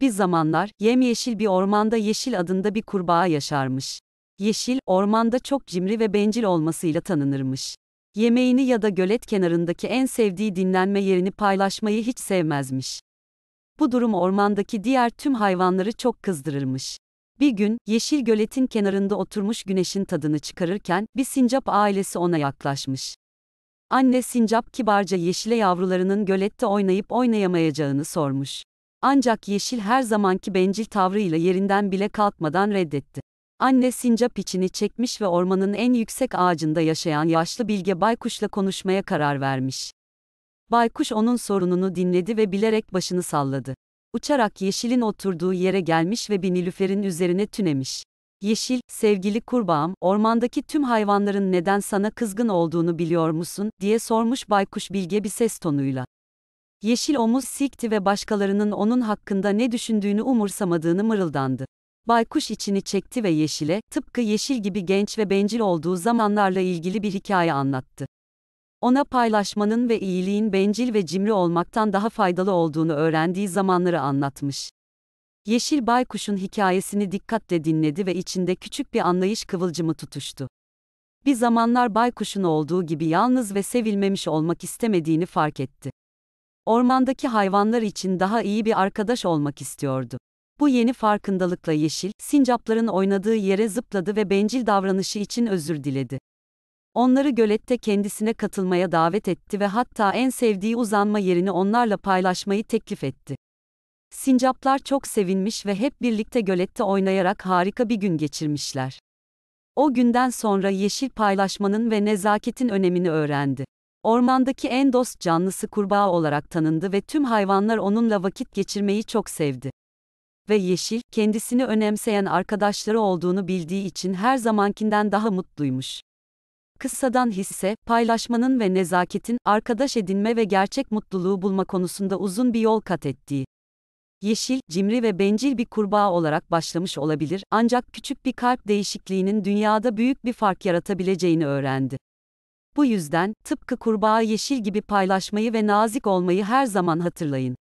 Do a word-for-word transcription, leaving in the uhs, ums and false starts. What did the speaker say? Bir zamanlar, yemyeşil bir ormanda Yeşil adında bir kurbağa yaşarmış. Yeşil, ormanda çok cimri ve bencil olmasıyla tanınırmış. Yemeğini ya da gölet kenarındaki en sevdiği dinlenme yerini paylaşmayı hiç sevmezmiş. Bu durum ormandaki diğer tüm hayvanları çok kızdırırmış. Bir gün, Yeşil göletin kenarında oturmuş güneşin tadını çıkarırken, bir sincap ailesi ona yaklaşmış. Anne sincap kibarca Yeşil'e yavrularının gölette oynayıp oynayamayacağını sormuş. Ancak Yeşil her zamanki bencil tavrıyla yerinden bile kalkmadan reddetti. Anne sincap içini çekmiş ve ormanın en yüksek ağacında yaşayan yaşlı Bilge Baykuş'la konuşmaya karar vermiş. Baykuş onun sorununu dinledi ve bilerek başını salladı. Uçarak Yeşil'in oturduğu yere gelmiş ve bir nilüferin üzerine tünemiş. Yeşil, "Sevgili kurbağam, ormandaki tüm hayvanların neden sana kızgın olduğunu biliyor musun?" diye sormuş baykuş bilge bir ses tonuyla. Yeşil omuz silkti ve başkalarının onun hakkında ne düşündüğünü umursamadığını mırıldandı. Baykuş içini çekti ve Yeşil'e, tıpkı Yeşil gibi genç ve bencil olduğu zamanlarla ilgili bir hikaye anlattı. Ona paylaşmanın ve iyiliğin bencil ve cimri olmaktan daha faydalı olduğunu öğrendiği zamanları anlatmış. Yeşil baykuşun hikayesini dikkatle dinledi ve içinde küçük bir anlayış kıvılcımı tutuştu. Bir zamanlar baykuşun olduğu gibi yalnız ve sevilmemiş olmak istemediğini fark etti. Ormandaki hayvanlar için daha iyi bir arkadaş olmak istiyordu. Bu yeni farkındalıkla Yeşil, sincapların oynadığı yere zıpladı ve bencil davranışı için özür diledi. Onları gölette kendisine katılmaya davet etti ve hatta en sevdiği uzanma yerini onlarla paylaşmayı teklif etti. Sincaplar çok sevinmiş ve hep birlikte gölette oynayarak harika bir gün geçirmişler. O günden sonra Yeşil paylaşmanın ve nezaketin önemini öğrendi. Ormandaki en dost canlısı kurbağa olarak tanındı ve tüm hayvanlar onunla vakit geçirmeyi çok sevdi. Ve Yeşil, kendisini önemseyen arkadaşları olduğunu bildiği için her zamankinden daha mutluymuş. Kıssadan hisse, paylaşmanın ve nezaketin, arkadaş edinme ve gerçek mutluluğu bulma konusunda uzun bir yol kat ettiği. Yeşil, cimri ve bencil bir kurbağa olarak başlamış olabilir, ancak küçük bir kalp değişikliğinin dünyada büyük bir fark yaratabileceğini öğrendi. Bu yüzden, tıpkı kurbağa Yeşil gibi paylaşmayı ve nazik olmayı her zaman hatırlayın.